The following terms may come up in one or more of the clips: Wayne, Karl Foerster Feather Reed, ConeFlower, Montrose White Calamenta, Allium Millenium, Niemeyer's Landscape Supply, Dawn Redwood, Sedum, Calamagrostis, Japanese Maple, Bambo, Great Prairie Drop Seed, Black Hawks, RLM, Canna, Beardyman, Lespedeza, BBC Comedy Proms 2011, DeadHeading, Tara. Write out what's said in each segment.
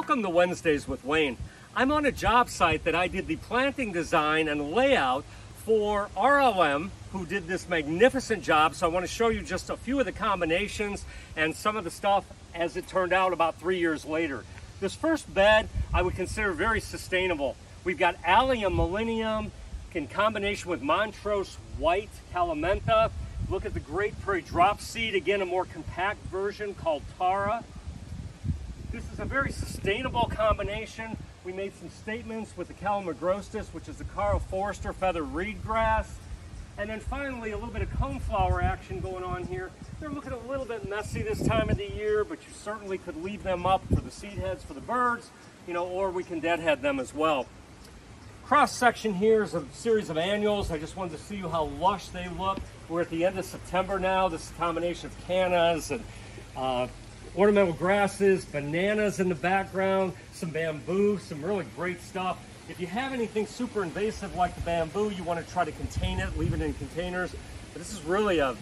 Welcome to Wednesdays with Wayne. I'm on a job site that I did the planting design and layout for RLM, who did this magnificent job. So I want to show you just a few of the combinations and some of the stuff as it turned out about 3 years later. This first bed I would consider very sustainable. We've got Allium Millenium in combination with Montrose White Calamenta. Look at the Great Prairie Drop Seed, again a more compact version called Tara. This is a very sustainable combination. We made some statements with the Calamagrostis, which is the Karl Foerster Feather Reed grass. And then finally, a little bit of ConeFlower action going on here. They're looking a little bit messy this time of the year, but you certainly could leave them up for the seed heads for the birds, you know, or we can deadhead them as well. Cross section here is a series of annuals. I just wanted to see how lush they look. We're at the end of September now. This is a combination of cannas and ornamental grasses, bananas in the background, some bamboo, some really great stuff. If you have anything super invasive like the bamboo, you want to try to contain it, leave it in containers. But this is really a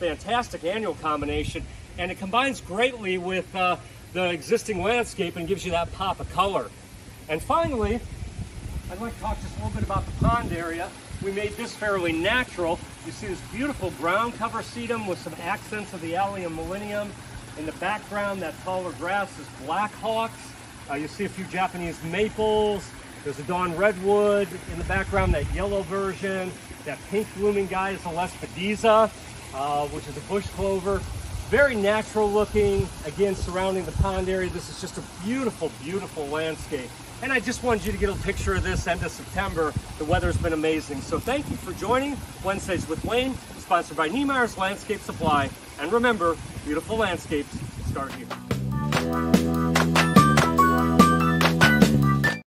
fantastic annual combination, and it combines greatly with the existing landscape and gives you that pop of color. And finally, I'd like to talk just a little bit about the pond area. We made this fairly natural. You see this beautiful ground cover sedum with some accents of the Allium Millenium. In the background, that taller grass is Black Hawks. You see a few Japanese maples. There's a Dawn Redwood in the background, that yellow version. That pink blooming guy is the Lespedeza, which is a bush clover. Very natural looking, again, surrounding the pond area. This is just a beautiful, beautiful landscape. And I just wanted you to get a picture of this end of September. The weather's been amazing. So thank you for joining Wednesdays with Wayne, sponsored by Niemeyer's Landscape Supply. And remember, beautiful landscapes start here.